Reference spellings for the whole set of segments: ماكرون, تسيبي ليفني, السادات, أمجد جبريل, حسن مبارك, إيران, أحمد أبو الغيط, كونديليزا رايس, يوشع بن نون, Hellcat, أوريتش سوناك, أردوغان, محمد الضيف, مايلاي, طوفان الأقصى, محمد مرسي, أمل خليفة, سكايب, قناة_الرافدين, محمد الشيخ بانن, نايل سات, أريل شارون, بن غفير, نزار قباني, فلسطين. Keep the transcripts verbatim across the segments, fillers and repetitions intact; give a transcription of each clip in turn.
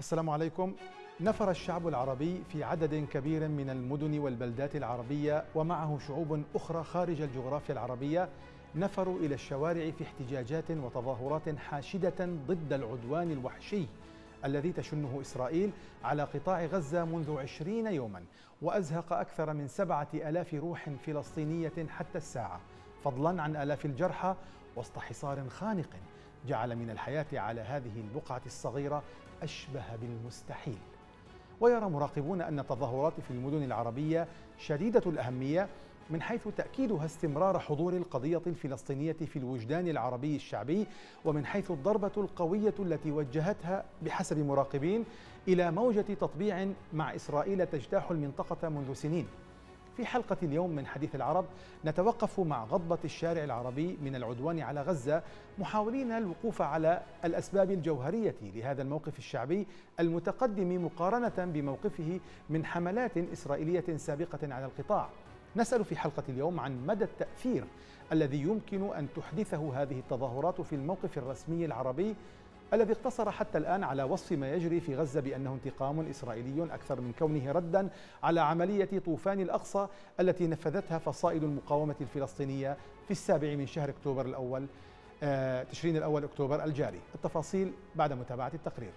السلام عليكم. نفر الشعب العربي في عدد كبير من المدن والبلدات العربية ومعه شعوب أخرى خارج الجغرافيا العربية، نفروا إلى الشوارع في احتجاجات وتظاهرات حاشدة ضد العدوان الوحشي الذي تشنه إسرائيل على قطاع غزة منذ عشرين يوما وأزهق أكثر من سبعة آلاف روح فلسطينية حتى الساعة، فضلا عن آلاف الجرحى وسط حصار خانق جعل من الحياة على هذه البقعة الصغيرة أشبه بالمستحيل. ويرى مراقبون أن التظاهرات في المدن العربية شديدة الأهمية من حيث تأكيدها استمرار حضور القضية الفلسطينية في الوجدان العربي الشعبي، ومن حيث الضربة القوية التي وجهتها بحسب مراقبين إلى موجة تطبيع مع إسرائيل تجتاح المنطقة منذ سنين. في حلقة اليوم من حديث العرب نتوقف مع غضبة الشارع العربي من العدوان على غزة، محاولين الوقوف على الأسباب الجوهرية لهذا الموقف الشعبي المتقدم مقارنة بموقفه من حملات إسرائيلية سابقة على القطاع. نسأل في حلقة اليوم عن مدى التأثير الذي يمكن أن تحدثه هذه التظاهرات في الموقف الرسمي العربي الذي اقتصر حتى الآن على وصف ما يجري في غزة بأنه انتقام إسرائيلي أكثر من كونه ردا على عملية طوفان الأقصى التي نفذتها فصائل المقاومة الفلسطينية في السابع من شهر أكتوبر الأول آه تشرين الأول أكتوبر الجاري. التفاصيل بعد متابعة التقرير.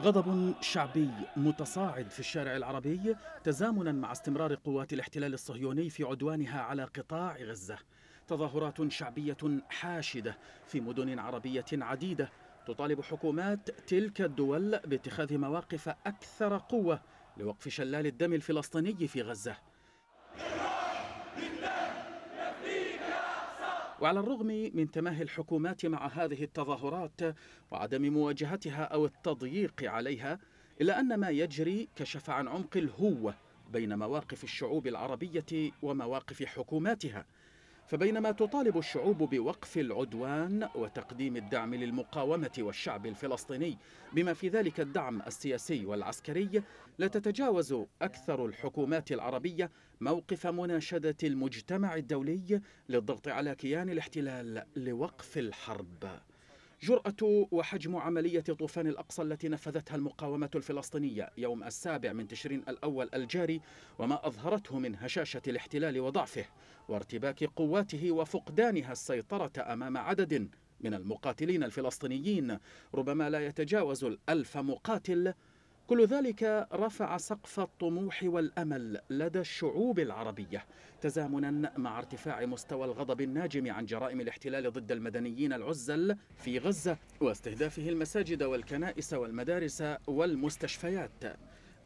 غضب شعبي متصاعد في الشارع العربي تزامنا مع استمرار قوات الاحتلال الصهيوني في عدوانها على قطاع غزة. تظاهرات شعبية حاشدة في مدن عربية عديدة تطالب حكومات تلك الدول باتخاذ مواقف أكثر قوة لوقف شلال الدم الفلسطيني في غزة. وعلى الرغم من تماهي الحكومات مع هذه التظاهرات وعدم مواجهتها أو التضييق عليها، إلا أن ما يجري كشف عن عمق الهوة بين مواقف الشعوب العربية ومواقف حكوماتها. فبينما تطالب الشعوب بوقف العدوان وتقديم الدعم للمقاومة والشعب الفلسطيني بما في ذلك الدعم السياسي والعسكري، لا تتجاوز أكثر الحكومات العربية موقف مناشدة المجتمع الدولي للضغط على كيان الاحتلال لوقف الحرب. جرأة وحجم عملية طوفان الأقصى التي نفذتها المقاومة الفلسطينية يوم السابع من تشرين الأول الجاري وما أظهرته من هشاشة الاحتلال وضعفه وارتباك قواته وفقدانها السيطرة أمام عدد من المقاتلين الفلسطينيين ربما لا يتجاوز الألف مقاتل، كل ذلك رفع سقف الطموح والأمل لدى الشعوب العربية تزامنا مع ارتفاع مستوى الغضب الناجم عن جرائم الاحتلال ضد المدنيين العزل في غزة واستهدافه المساجد والكنائس والمدارس والمستشفيات.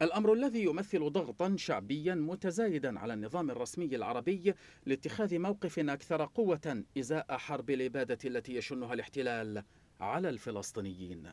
الأمر الذي يمثل ضغطا شعبيا متزايدا على النظام الرسمي العربي لاتخاذ موقف أكثر قوة إزاء حرب الإبادة التي يشنها الاحتلال على الفلسطينيين.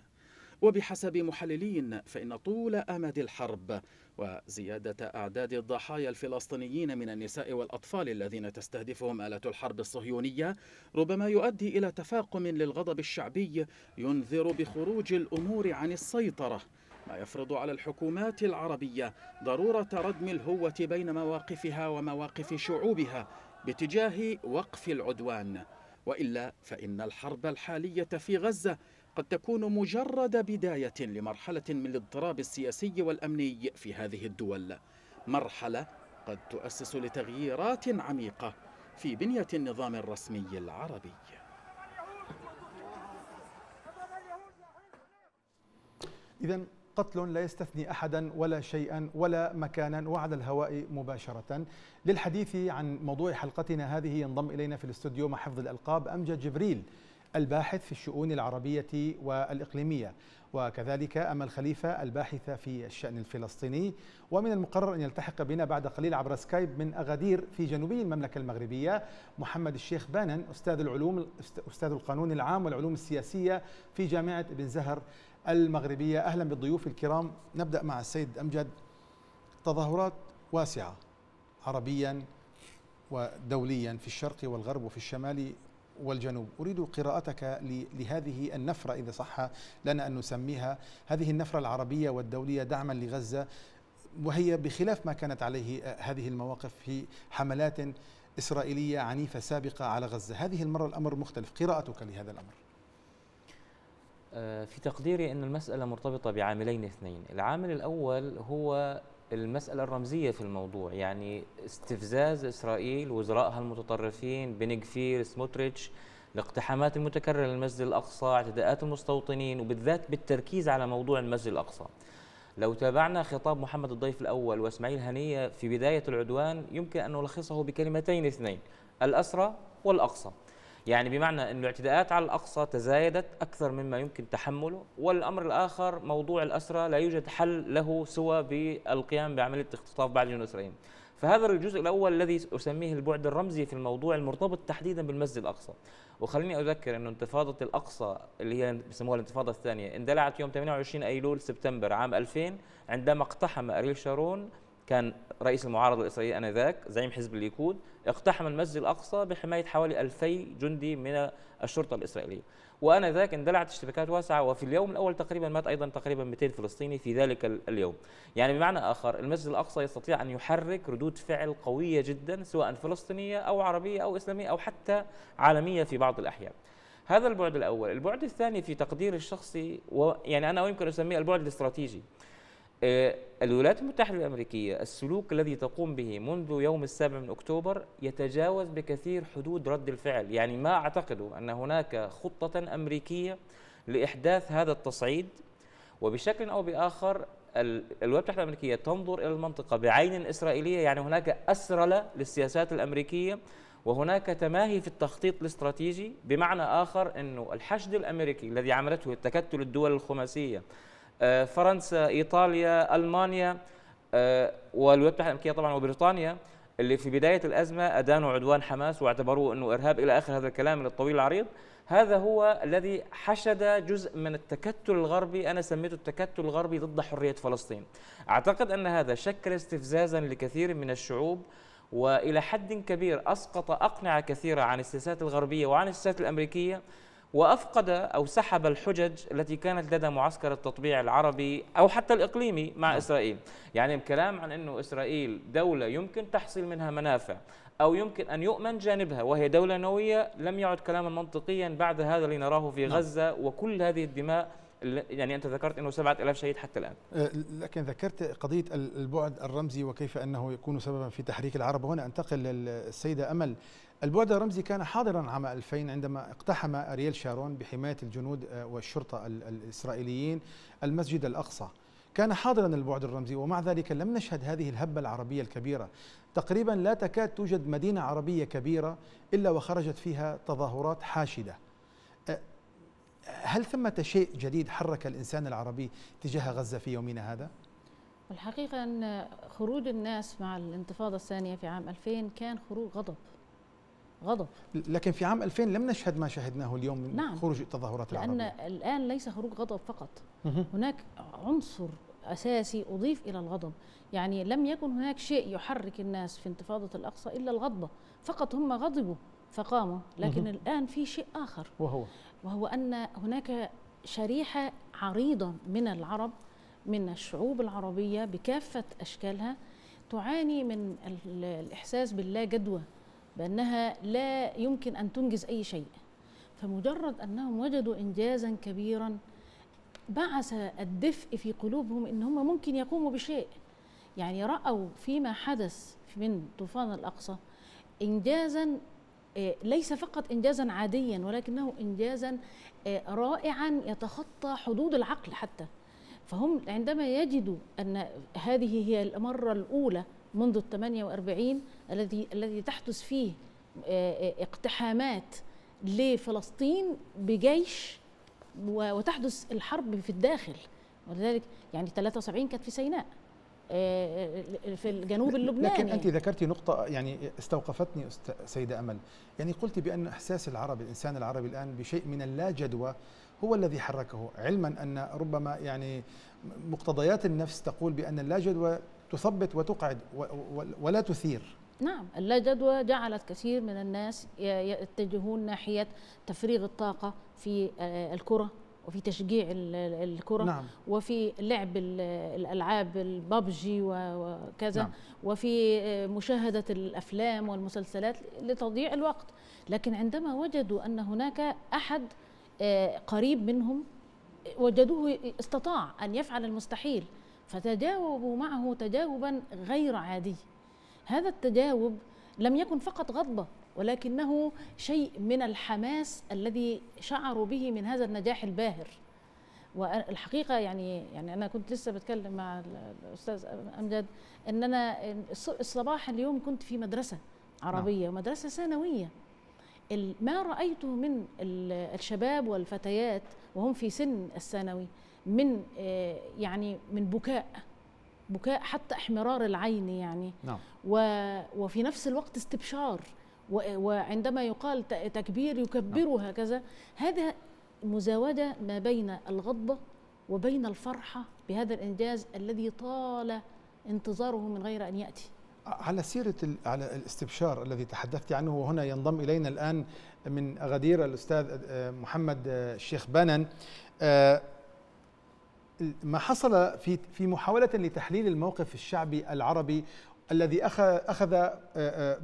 وبحسب محللين فإن طول أمد الحرب وزيادة أعداد الضحايا الفلسطينيين من النساء والأطفال الذين تستهدفهم آلة الحرب الصهيونية ربما يؤدي إلى تفاقم للغضب الشعبي ينذر بخروج الأمور عن السيطرة، ما يفرض على الحكومات العربية ضرورة ردم الهوة بين مواقفها ومواقف شعوبها باتجاه وقف العدوان، وإلا فإن الحرب الحالية في غزة قد تكون مجرد بداية لمرحلة من الاضطراب السياسي والأمني في هذه الدول، مرحلة قد تؤسس لتغييرات عميقة في بنية النظام الرسمي العربي. إذن قتل لا يستثني أحدا ولا شيئا ولا مكانا وعلى الهواء مباشرة. للحديث عن موضوع حلقتنا هذه ينضم إلينا في الاستوديو مع حفظ الألقاب أمجد جبريل الباحث في الشؤون العربية والإقليمية، وكذلك أمل خليفة الباحثة في الشأن الفلسطيني، ومن المقرر أن يلتحق بنا بعد قليل عبر سكايب من أغادير في جنوبي المملكة المغربية محمد الشيخ بانن أستاذ العلوم أستاذ القانون العام والعلوم السياسية في جامعة ابن زهر المغربية. أهلا بالضيوف الكرام. نبدأ مع السيد أمجد. تظاهرات واسعة عربيا ودوليا في الشرق والغرب وفي الشمال والجنوب، أريد قراءتك لهذه النفرة إذا صح لنا أن نسميها، هذه النفرة العربية والدولية دعما لغزة، وهي بخلاف ما كانت عليه هذه المواقف في حملات إسرائيلية عنيفة سابقة على غزة، هذه المرة الأمر مختلف، قراءتك لهذا الأمر؟ في تقديري أن المسألة مرتبطة بعاملين اثنين، العامل الأول هو المسألة الرمزية في الموضوع، يعني استفزاز إسرائيل وزرائها المتطرفين بن غفير سموتريتش الاقتحامات المتكررة للمسجد الأقصى، اعتداءات المستوطنين، وبالذات بالتركيز على موضوع المسجد الأقصى. لو تابعنا خطاب محمد الضيف الأول وإسماعيل هنية في بداية العدوان يمكن أن نلخصه بكلمتين اثنين، الأسرى والأقصى، يعني بمعنى أن الاعتداءات على الأقصى تزايدت أكثر مما يمكن تحمله، والأمر الآخر موضوع الأسرى لا يوجد حل له سوى بالقيام بعملية اختطاف بعض الأسرائيليين. فهذا الجزء الأول الذي أسميه البعد الرمزي في الموضوع المرتبط تحديدا بالمسجد الأقصى. وخليني أذكر أن انتفاضة الأقصى اللي هي بسموها الانتفاضة الثانية اندلعت يوم ثمانية وعشرين أيلول سبتمبر عام ألفين عندما اقتحم أريل شارون، كان رئيس المعارضة الإسرائيلية آنذاك زعيم حزب الليكود، اقتحم المسجد الأقصى بحماية حوالي ألفي جندي من الشرطة الإسرائيلية، وآنذاك اندلعت اشتباكات واسعة، وفي اليوم الأول تقريبا مات أيضا تقريبا مئتين فلسطيني في ذلك اليوم. يعني بمعنى آخر المسجد الأقصى يستطيع أن يحرك ردود فعل قوية جدا سواء فلسطينية أو عربية أو إسلامية أو حتى عالمية في بعض الأحيان. هذا البعد الأول. البعد الثاني في تقديري الشخصي، ويعني أنا يمكن أسميه البعد الاستراتيجي، الولايات المتحدة الأمريكية السلوك الذي تقوم به منذ يوم السابع من أكتوبر يتجاوز بكثير حدود رد الفعل، يعني ما أعتقد أن هناك خطة أمريكية لإحداث هذا التصعيد، وبشكل أو بآخر الولايات المتحدة الأمريكية تنظر إلى المنطقة بعين إسرائيلية، يعني هناك أسرلة للسياسات الأمريكية وهناك تماهي في التخطيط الاستراتيجي. بمعنى آخر أنه الحشد الأمريكي الذي عملته التكتل الدول الخماسية فرنسا إيطاليا ألمانيا والولايات المتحدة الأمريكية طبعا وبريطانيا اللي في بداية الأزمة أدانوا عدوان حماس واعتبروه أنه إرهاب إلى آخر هذا الكلام الطويل العريض، هذا هو الذي حشد جزء من التكتل الغربي، أنا سميته التكتل الغربي ضد حرية فلسطين. أعتقد أن هذا شكل استفزازا لكثير من الشعوب وإلى حد كبير أسقط أقنعة كثيرة عن السياسات الغربية وعن السياسات الأمريكية، وأفقد أو سحب الحجج التي كانت لدى معسكر التطبيع العربي أو حتى الإقليمي مع إسرائيل. يعني الكلام عن أنه إسرائيل دولة يمكن تحصل منها منافع أو يمكن أن يؤمن جانبها وهي دولة نووية لم يعد كلاما منطقيا بعد هذا اللي نراه في غزة وكل هذه الدماء، يعني أنت ذكرت أنه سبعة آلاف شهيد حتى الآن. لكن ذكرت قضية البعد الرمزي وكيف أنه يكون سببا في تحريك العرب، وهنا أنتقل للسيدة أمل. البعد الرمزي كان حاضرا عام ألفين عندما اقتحم أريل شارون بحماية الجنود والشرطة الإسرائيليين المسجد الأقصى، كان حاضرا البعد الرمزي، ومع ذلك لم نشهد هذه الهبة العربية الكبيرة. تقريبا لا تكاد توجد مدينة عربية كبيرة إلا وخرجت فيها تظاهرات حاشدة. هل ثمة شيء جديد حرك الإنسان العربي تجاه غزة في يومنا هذا؟ الحقيقة أن خروج الناس مع الانتفاضة الثانية في عام ألفين كان خروج غضب غضب لكن في عام ألفين لم نشهد ما شهدناه اليوم من نعم خروج التظاهرات العربية، لأن الآن ليس خروج غضب فقط، هناك عنصر أساسي أضيف إلى الغضب. يعني لم يكن هناك شيء يحرك الناس في انتفاضة الأقصى إلا الغضبة فقط، هم غضبوا فقاموا، لكن الآن في شيء آخر وهو وهو أن هناك شريحة عريضة من العرب من الشعوب العربية بكافة أشكالها تعاني من الإحساس باللا جدوى، بأنها لا يمكن أن تنجز أي شيء، فمجرد أنهم وجدوا إنجازا كبيرا بعث الدفء في قلوبهم إن هم ممكن يقوموا بشيء. يعني رأوا فيما حدث من طوفان الأقصى إنجازا ليس فقط إنجازا عاديا ولكنه إنجازا رائعا يتخطى حدود العقل حتى، فهم عندما يجدوا أن هذه هي المرة الأولى منذ الثمانية وأربعين الذي الذي تحدث فيه اقتحامات لفلسطين بجيش وتحدث الحرب في الداخل، ولذلك يعني ثلاثة وسبعين كانت في سيناء في الجنوب اللبناني. لكن أنت ذكرتي نقطة يعني استوقفتني سيدة أمل، يعني قلت بأن إحساس العرب الإنسان العربي الآن بشيء من اللا جدوى هو الذي حركه، علما أن ربما يعني مقتضيات النفس تقول بأن اللا جدوى تثبت وتقعد ولا تثير. نعم، اللا جدوى جعلت كثير من الناس يتجهون ناحية تفريغ الطاقة في الكرة وفي تشجيع الكرة، نعم. وفي لعب الألعاب البابجي وكذا، نعم. وفي مشاهدة الأفلام والمسلسلات لتضييع الوقت. لكن عندما وجدوا أن هناك أحد قريب منهم وجدوه استطاع أن يفعل المستحيل، فتجاوبوا معه تجاوبا غير عادي. هذا التجاوب لم يكن فقط غضبة، ولكنه شيء من الحماس الذي شعروا به من هذا النجاح الباهر. والحقيقة يعني يعني أنا كنت لسه بتكلم مع الأستاذ أمجد أن أنا الصباح اليوم كنت في مدرسة عربية ومدرسة ثانوية، ما رأيته من الشباب والفتيات وهم في سن الثانوي من يعني من بكاء بكاء حتى احمرار العين يعني، نعم. وفي نفس الوقت استبشار، وعندما يقال تكبير يكبروا، نعم. هكذا. هذا مزاوده ما بين الغضبه وبين الفرحه بهذا الانجاز الذي طال انتظاره من غير ان ياتي. على سيرة على الاستبشار الذي تحدثت عنه، وهنا ينضم إلينا الآن من غدير الأستاذ محمد الشيخ بانن. ما حصل في في محاولة لتحليل الموقف الشعبي العربي الذي أخذ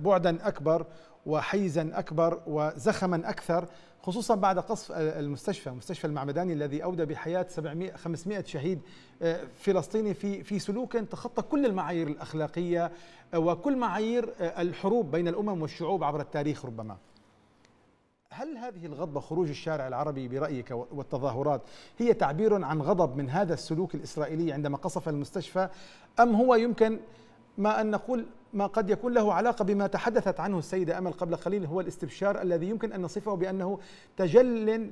بعدا أكبر وحيزا أكبر وزخما أكثر، خصوصا بعد قصف المستشفى مستشفى المعمداني الذي أودى بحياة سبعمائة خمسمائة شهيد فلسطيني في في سلوك تخطى كل المعايير الأخلاقية وكل معايير الحروب بين الأمم والشعوب عبر التاريخ ربما. هل هذه الغضبة، خروج الشارع العربي برأيك والتظاهرات، هي تعبير عن غضب من هذا السلوك الإسرائيلي عندما قصف المستشفى، أم هو يمكن ما أن نقول ما قد يكون له علاقة بما تحدثت عنه السيدة أمل قبل قليل، هو الاستبشار الذي يمكن أن نصفه بأنه تجل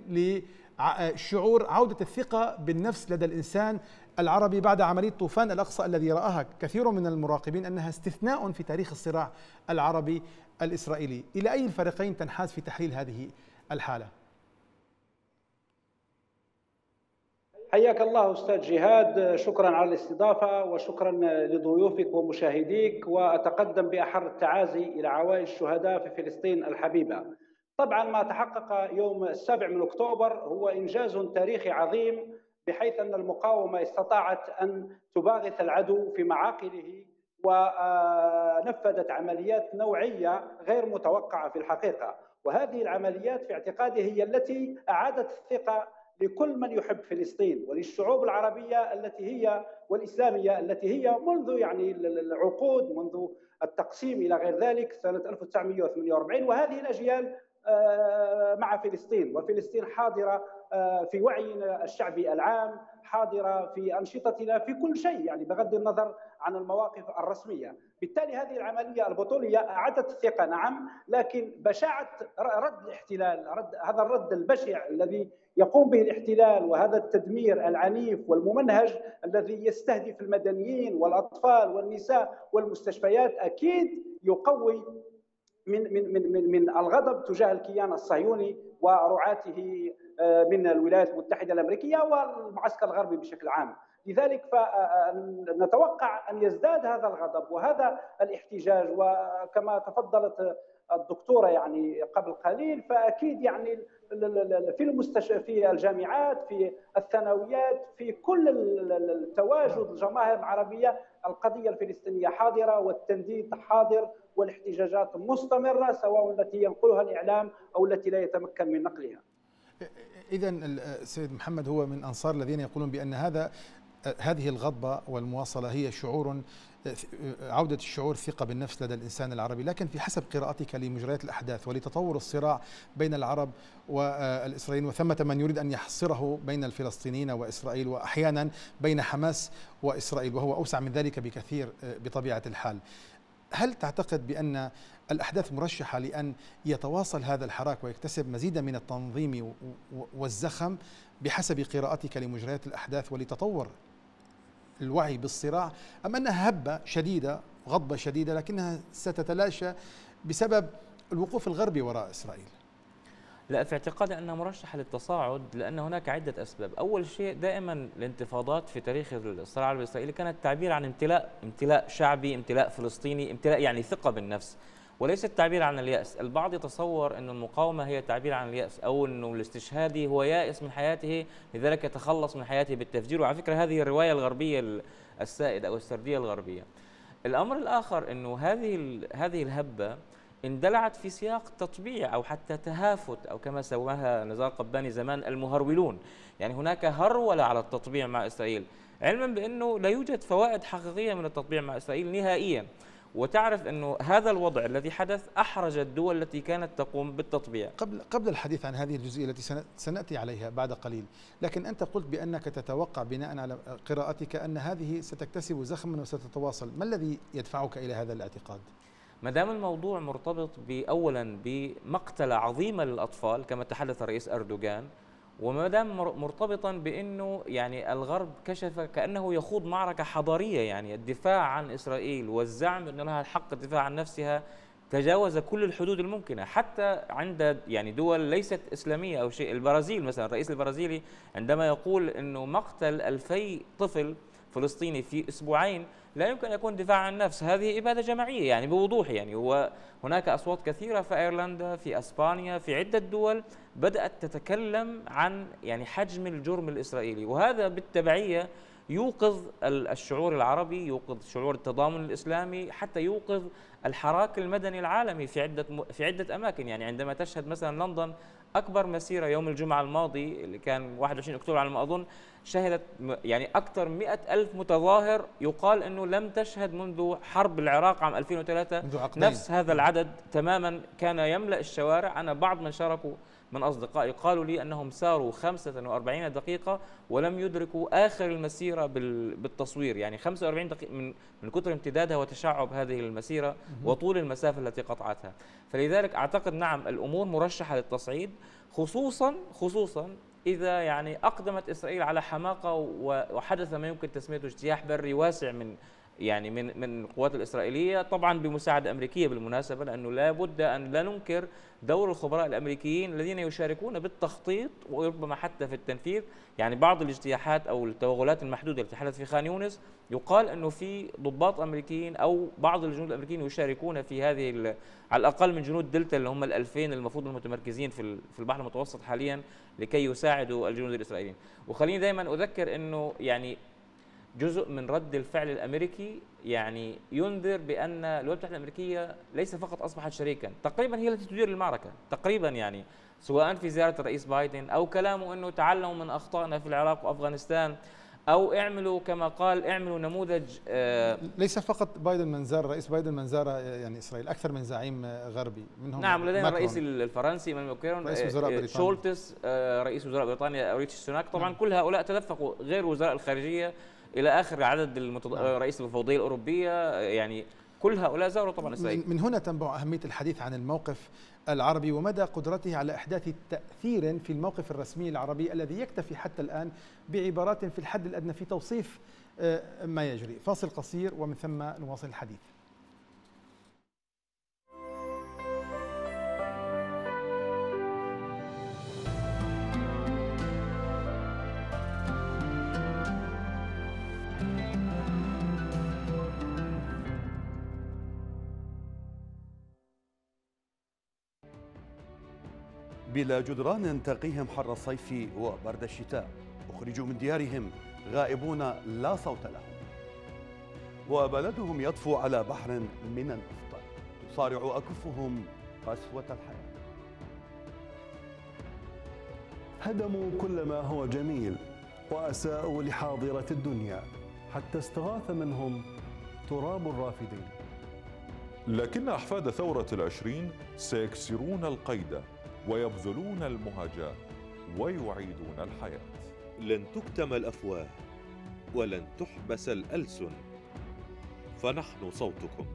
لشعور عودة الثقة بالنفس لدى الإنسان العربي بعد عملية طوفان الأقصى الذي رآها كثير من المراقبين أنها استثناء في تاريخ الصراع العربي الإسرائيلي؟ إلى أي الفريقين تنحاز في تحليل هذه الحالة؟ حياك الله أستاذ جهاد، شكرا على الاستضافة وشكرا لضيوفك ومشاهديك، وأتقدم بأحر التعازي إلى عوائل الشهداء في فلسطين الحبيبة. طبعا ما تحقق يوم السابع من أكتوبر هو إنجاز تاريخي عظيم، بحيث أن المقاومة استطاعت أن تباغت العدو في معاقله، ونفذت عمليات نوعية غير متوقعة في الحقيقة. وهذه العمليات في اعتقادي هي التي أعادت الثقة لكل من يحب فلسطين وللشعوب العربية التي هي والإسلامية التي هي منذ يعني العقود، منذ التقسيم إلى غير ذلك سنة ألف وتسعمائة وثمانية وأربعين، وهذه الأجيال مع فلسطين. وفلسطين حاضرة في وعينا الشعبي العام، حاضرة في أنشطتنا في كل شيء، يعني بغض النظر عن المواقف الرسمية. بالتالي هذه العملية البطولية أعادت الثقة، نعم، لكن بشاعة رد الاحتلال، رد هذا الرد البشع الذي يقوم به الاحتلال، وهذا التدمير العنيف والممنهج الذي يستهدف المدنيين والأطفال والنساء والمستشفيات، أكيد يقوي من من من من, من الغضب تجاه الكيان الصهيوني ورعاته من الولايات المتحدة الأمريكية والمعسكر الغربي بشكل عام. لذلك فنتوقع أن يزداد هذا الغضب وهذا الاحتجاج، وكما تفضلت الدكتورة يعني قبل قليل، فأكيد يعني في المستشفى، في الجامعات، في الثانويات، في كل التواجد الجماهير العربية، القضية الفلسطينية حاضرة والتنديد حاضر والاحتجاجات مستمرة، سواء التي ينقلها الإعلام أو التي لا يتمكن من نقلها. إذا السيد محمد هو من أنصار الذين يقولون بأن هذا هذه الغضبة والمواصلة هي شعور، عودة الشعور ثقة بالنفس لدى الإنسان العربي. لكن في حسب قراءتك لمجريات الأحداث ولتطور الصراع بين العرب والإسرائيل، وثمة من يريد أن يحصره بين الفلسطينيين وإسرائيل وأحيانا بين حماس وإسرائيل، وهو أوسع من ذلك بكثير بطبيعة الحال، هل تعتقد بأن الأحداث مرشحة لأن يتواصل هذا الحراك ويكتسب مزيدا من التنظيم والزخم بحسب قراءتك لمجريات الأحداث ولتطور الوعي بالصراع، أم أنها هبة شديدة، غضبة شديدة، لكنها ستتلاشى بسبب الوقوف الغربي وراء إسرائيل؟ لا، في اعتقادي أنها مرشحة للتصاعد، لأن هناك عدة أسباب. أول شيء، دائما الانتفاضات في تاريخ الصراع العربي الإسرائيلي كانت تعبير عن امتلاء، امتلاء شعبي، امتلاء فلسطيني، امتلاء يعني ثقة بالنفس. وليس التعبير عن اليأس. البعض يتصور أن المقاومة هي تعبير عن اليأس أو أنه الاستشهادي هو يائس من حياته لذلك يتخلص من حياته بالتفجير، وعلى فكرة هذه الرواية الغربية السائدة أو السردية الغربية. الأمر الآخر أنه هذه هذه الهبة اندلعت في سياق تطبيع أو حتى تهافت أو كما سواها نزار قباني زمان المهرولون، يعني هناك هرولة على التطبيع مع إسرائيل، علما بأنه لا يوجد فوائد حقيقية من التطبيع مع إسرائيل نهائيا. وتعرف أنه هذا الوضع الذي حدث أحرج الدول التي كانت تقوم بالتطبيع. قبل قبل الحديث عن هذه الجزئية التي سنأتي عليها بعد قليل، لكن أنت قلت بأنك تتوقع بناء على قراءتك أن هذه ستكتسب زخما وستتواصل، ما الذي يدفعك إلى هذا الاعتقاد؟ ما دام الموضوع مرتبط بأولا بمقتلة عظيمة للأطفال كما تحدث الرئيس أردوغان، وما دام مرتبطا بأنه يعني الغرب كشف كأنه يخوض معركة حضارية، يعني الدفاع عن إسرائيل والزعم أن لها الحق الدفاع عن نفسها تجاوز كل الحدود الممكنة، حتى عند يعني دول ليست إسلامية أو شيء. البرازيل مثلا، الرئيس البرازيلي عندما يقول أنه مقتل ألفي طفل فلسطيني في أسبوعين لا يمكن أن يكون دفاع عن النفس، هذه إبادة جماعية يعني بوضوح. يعني هو هناك أصوات كثيرة في أيرلندا، في أسبانيا، في عدة دول بدأت تتكلم عن يعني حجم الجرم الإسرائيلي، وهذا بالتبعية يوقظ الشعور العربي، يوقظ شعور التضامن الإسلامي، حتى يوقظ الحراك المدني العالمي في عدة في عدة أماكن. يعني عندما تشهد مثلا لندن أكبر مسيرة يوم الجمعة الماضي اللي كان واحد وعشرين أكتوبر على ما أظن، شهدت يعني أكثر مئة ألف متظاهر، يقال أنه لم تشهد منذ حرب العراق عام ألفين وثلاثة نفس هذا العدد تماما، كان يملأ الشوارع. أنا بعض من شاركوا من أصدقائي قالوا لي أنهم ساروا خمسة وأربعين دقيقة ولم يدركوا آخر المسيرة بالتصوير، يعني خمسة وأربعين دقيقة من, من كثر امتدادها وتشعب هذه المسيرة وطول المسافة التي قطعتها. فلذلك أعتقد نعم الأمور مرشحة للتصعيد، خصوصا خصوصا إذا يعني أقدمت إسرائيل على حماقة وحدث ما يمكن تسميته اجتياح بري واسع من يعني من من القوات الإسرائيلية، طبعا بمساعدة أمريكية بالمناسبة، لأنه لا بد أن لا ننكر دور الخبراء الأمريكيين الذين يشاركون بالتخطيط وربما حتى في التنفيذ. يعني بعض الاجتياحات أو التوغلات المحدودة التي حدثت في خان يونس يقال أنه في ضباط أمريكيين أو بعض الجنود الأمريكيين يشاركون في هذه، على الأقل من جنود دلتا اللي هم الألفين المفروض المتمركزين في في البحر المتوسط حاليا لكي يساعدوا الجنود الإسرائيليين. وخليني دائما أذكر أنه يعني جزء من رد الفعل الأمريكي يعني ينذر بأن الولايات المتحدة الأمريكية ليس فقط أصبحت شريكا، تقريبا هي التي تدير المعركة تقريبا، يعني سواء في زيارة الرئيس بايدن أو كلامه أنه تعلموا من أخطائنا في العراق وأفغانستان، أو اعملوا كما قال اعملوا نموذج. آه ليس فقط بايدن من زار، رئيس بايدن من زار يعني إسرائيل أكثر من زعيم غربي منهم. نعم لدينا الرئيس الفرنسي ماكرون، رئيس وزراء بريطانيا شولتس، آه رئيس وزراء بريطانيا أوريتش سوناك، طبعا نعم. كل هؤلاء تدفقوا غير وزراء الخارجية إلى آخر عدد المتض... رئيس الفوضية الأوروبية، يعني كل هؤلاء زاروا طبعا إسرائيل. من هنا تنبع أهمية الحديث عن الموقف العربي ومدى قدرته على إحداث تأثير في الموقف الرسمي العربي الذي يكتفي حتى الآن بعبارات في الحد الأدنى في توصيف ما يجري. فاصل قصير ومن ثم نواصل الحديث. بلا جدران تقيهم حر الصيف وبرد الشتاء، أخرجوا من ديارهم غائبون لا صوت لهم، وبلدهم يطفو على بحر من النفط تصارع أكفهم قسوة الحياة. هدموا كل ما هو جميل وأساءوا لحاضرة الدنيا حتى استغاث منهم تراب الرافدين. لكن أحفاد ثورة العشرين سيكسرون القيد ويبذلون المهجة ويعيدون الحياة. لن تكتم الأفواه ولن تحبس الألسن، فنحن صوتكم.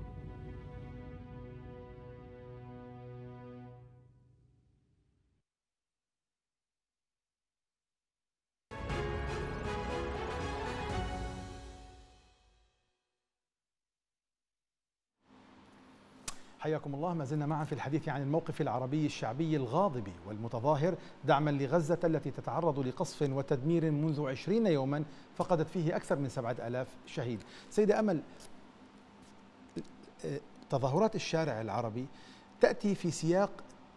حياكم الله، ما زلنا معا في الحديث عن الموقف العربي الشعبي الغاضب والمتظاهر دعما لغزة التي تتعرض لقصف وتدمير منذ عشرين يوما فقدت فيه أكثر من سبعة آلاف شهيد. سيدة أمل، تظاهرات الشارع العربي تأتي في سياق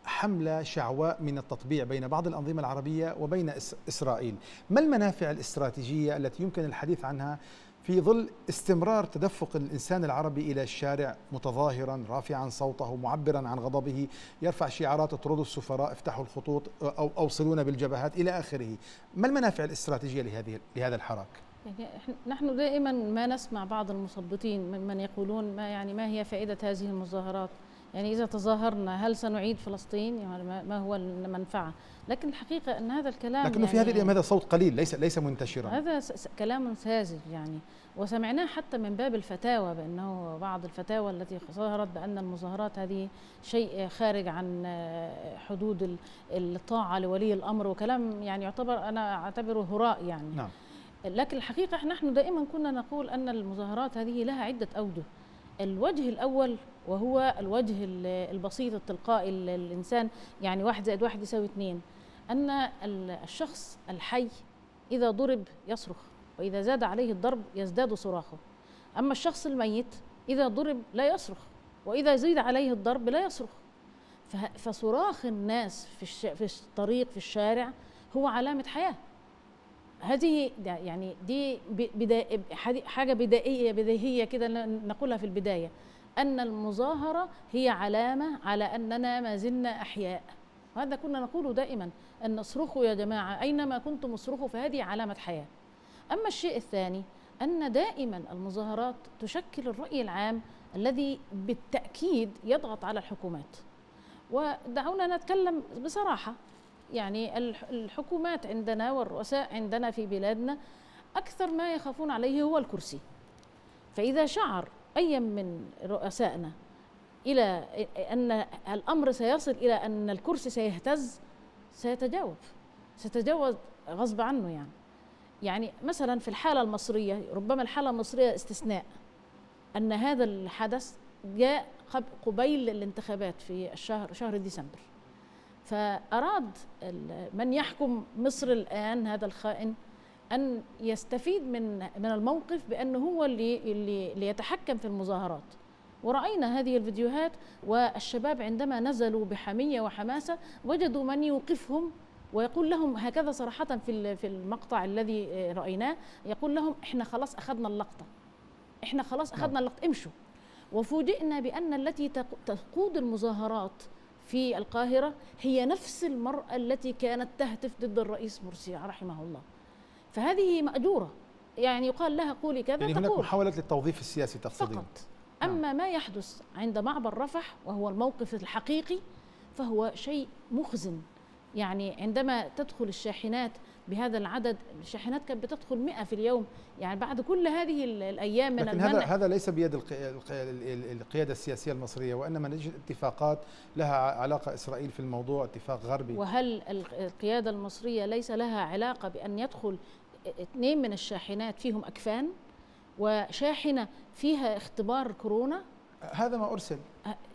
حملة شعواء من التطبيع بين بعض الأنظمة العربية وبين إسرائيل. ما المنافع الاستراتيجية التي يمكن الحديث عنها في ظل استمرار تدفق الإنسان العربي إلى الشارع متظاهرا رافعا صوته معبرا عن غضبه، يرفع شعارات اطردوا السفراء، افتحوا الخطوط، أو أوصلونا بالجبهات إلى آخره؟ ما المنافع الاستراتيجية لهذه لهذا الحراك؟ يعني نحن دائما ما نسمع بعض المثبطين ممن يقولون ما يعني ما هي فائدة هذه المظاهرات؟ يعني إذا تظاهرنا هل سنعيد فلسطين؟ يعني ما هو المنفعة؟ لكن الحقيقة أن هذا الكلام لكنه يعني في هذه الأيام هذا صوت قليل، ليس ليس منتشرا، هذا كلام ساذج يعني، وسمعناه حتى من باب الفتاوى، بأنه بعض الفتاوى التي ظهرت بأن المظاهرات هذه شيء خارج عن حدود الطاعة لولي الأمر، وكلام يعني يعتبر أنا أعتبره هراء يعني. نعم. لكن الحقيقة نحن دائما كنا نقول أن المظاهرات هذه لها عدة أوجه. الوجه الأول وهو الوجه البسيط التلقائي للإنسان، يعني واحد زائد واحد يساوي اثنين، أن الشخص الحي إذا ضرب يصرخ، وإذا زاد عليه الضرب يزداد صراخه. أما الشخص الميت إذا ضرب لا يصرخ، وإذا زيد عليه الضرب لا يصرخ. فصراخ الناس في الطريق في الشارع هو علامة حياة. هذه يعني دي بداية، حاجة بدائية بديهية كده نقولها في البداية، أن المظاهرة هي علامة على أننا ما زلنا أحياء. وهذا كنا نقوله دائما، أن اصرخوا يا جماعة أينما كنتم اصرخوا، فهذه علامة حياة. أما الشيء الثاني أن دائما المظاهرات تشكل الرأي العام الذي بالتأكيد يضغط على الحكومات. ودعونا نتكلم بصراحة، يعني الحكومات عندنا والرؤساء عندنا في بلادنا أكثر ما يخافون عليه هو الكرسي. فإذا شعر أي من رؤسائنا إلى أن الأمر سيصل إلى أن الكرسي سيهتز، سيتجاوب سيتجاوز غصب عنه. يعني يعني مثلا في الحالة المصرية، ربما الحالة المصرية استثناء، أن هذا الحدث جاء قبيل الانتخابات في الشهر شهر ديسمبر، فأراد من يحكم مصر الآن هذا الخائن أن يستفيد من من الموقف بأنه هو اللي اللي يتحكم في المظاهرات. ورأينا هذه الفيديوهات، والشباب عندما نزلوا بحمية وحماسة وجدوا من يوقفهم ويقول لهم هكذا صراحة في في المقطع الذي رأيناه، يقول لهم احنا خلاص أخذنا اللقطة، احنا خلاص أخذنا اللقطة، امشوا. وفوجئنا بأن التي تقود المظاهرات في القاهرة هي نفس المرأة التي كانت تهتف ضد الرئيس مرسي رحمه الله. فهذه مأجورة، يعني يقال لها قولي كذا يعني تقول. هناك محاولات للتوظيف السياسي تقصدين فقط. أما ما يحدث عند معبر رفح وهو الموقف الحقيقي فهو شيء مخزن. يعني عندما تدخل الشاحنات بهذا العدد، الشاحنات كانت بتدخل مئة في اليوم، يعني بعد كل هذه الأيام من المنع. هذا هذا ليس بيد القيادة السياسية المصرية، وإنما نجد اتفاقات لها علاقة إسرائيل في الموضوع، اتفاق غربي. وهل القيادة المصرية ليس لها علاقة بأن يدخل اثنين من الشاحنات فيهم أكفان وشاحنة فيها اختبار كورونا؟ هذا ما أرسل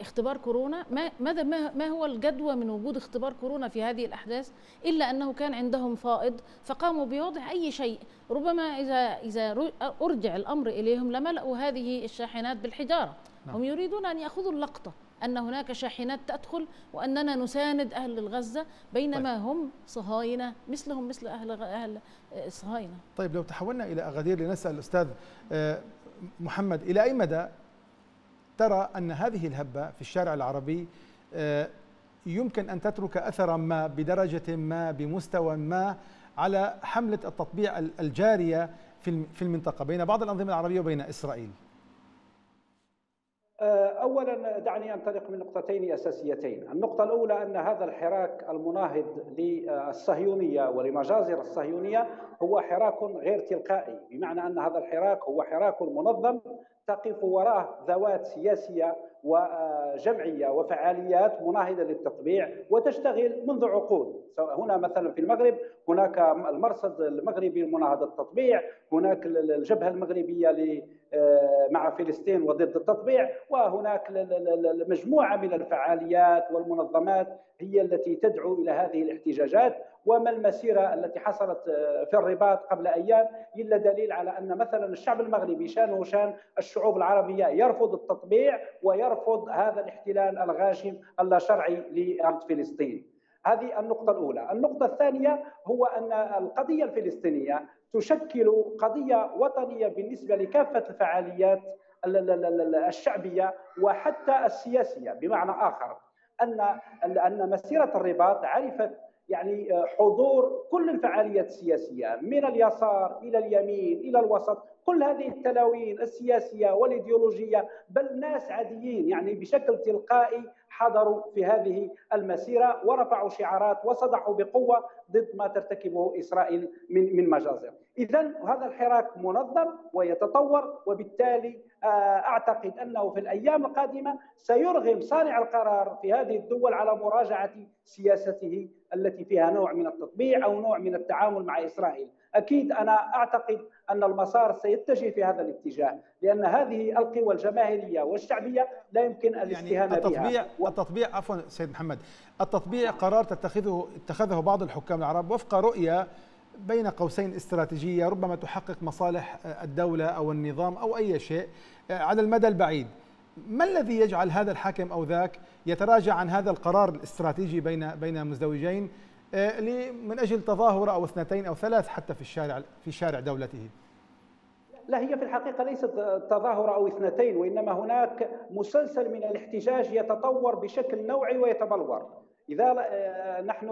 اختبار كورونا. ما ماذا ما هو الجدوى من وجود اختبار كورونا في هذه الأحداث؟ إلا أنه كان عندهم فائض فقاموا بوضع أي شيء، ربما إذا إذا أرجع الأمر إليهم لملأوا هذه الشاحنات بالحجارة. نعم. هم يريدون أن يأخذوا اللقطة أن هناك شاحنات تدخل وأننا نساند أهل الغزة، بينما طيب. هم صهاينة مثلهم مثل أهل أهل صهاينة. طيب لو تحولنا إلى أغادير لنسأل الأستاذ محمد، إلى أي مدى ترى أن هذه الهبة في الشارع العربي يمكن أن تترك أثرا ما بدرجة ما بمستوى ما على حملة التطبيع الجارية في المنطقة بين بعض الأنظمة العربية وبين إسرائيل؟ أولا دعني أنطلق من نقطتين أساسيتين. النقطة الأولى أن هذا الحراك المناهض للصهيونية ولمجازر الصهيونية هو حراك غير تلقائي، بمعنى أن هذا الحراك هو حراك منظم تقف وراءه ذوات سياسية وجمعية وفعاليات مناهضة للتطبيع وتشتغل منذ عقود. هنا مثلا في المغرب هناك المرصد المغربي لمناهضة التطبيع، هناك الجبهة المغربية مع فلسطين وضد التطبيع، وهناك مجموعة من الفعاليات والمنظمات هي التي تدعو إلى هذه الاحتجاجات. وما المسيرة التي حصلت في الرباط قبل أيام إلا دليل على أن مثلا الشعب المغربي شانه شان الشعوب العربية يرفض التطبيع ويرفض هذا الاحتلال الغاشم اللاشرعي لأرض فلسطين. هذه النقطة الأولى. النقطة الثانية هو أن القضية الفلسطينية تشكل قضية وطنية بالنسبة لكافة الفعاليات الشعبية وحتى السياسية، بمعنى آخر أن أن مسيرة الرباط عرفت يعني حضور كل الفعاليات السياسية من اليسار إلى اليمين إلى الوسط، كل هذه التلاوين السياسية والإيديولوجية، بل ناس عاديين يعني بشكل تلقائي حضروا في هذه المسيرة ورفعوا شعارات وصدحوا بقوة ضد ما ترتكبه إسرائيل من من مجازر. إذن هذا الحراك منظم ويتطور، وبالتالي أعتقد أنه في الأيام القادمة سيرغم صانع القرار في هذه الدول على مراجعة سياسته التي فيها نوع من التطبيع أو نوع من التعامل مع إسرائيل. أكيد أنا أعتقد أن المسار سيتجه في هذا الاتجاه، لأن هذه القوى الجماهيرية والشعبية لا يمكن الاستهانة يعني بها. التطبيع عفوا سيد محمد، التطبيع قرار تتخذه اتخذه بعض الحكام العرب وفق رؤية بين قوسين استراتيجية ربما تحقق مصالح الدولة أو النظام أو أي شيء على المدى البعيد. ما الذي يجعل هذا الحاكم أو ذاك يتراجع عن هذا القرار الاستراتيجي بين بين مزدوجين من أجل تظاهرة أو اثنتين أو ثلاث حتى في الشارع في شارع دولته؟ لا، هي في الحقيقة ليست تظاهرة أو اثنتين، وإنما هناك مسلسل من الاحتجاج يتطور بشكل نوعي ويتبلور. إذا نحن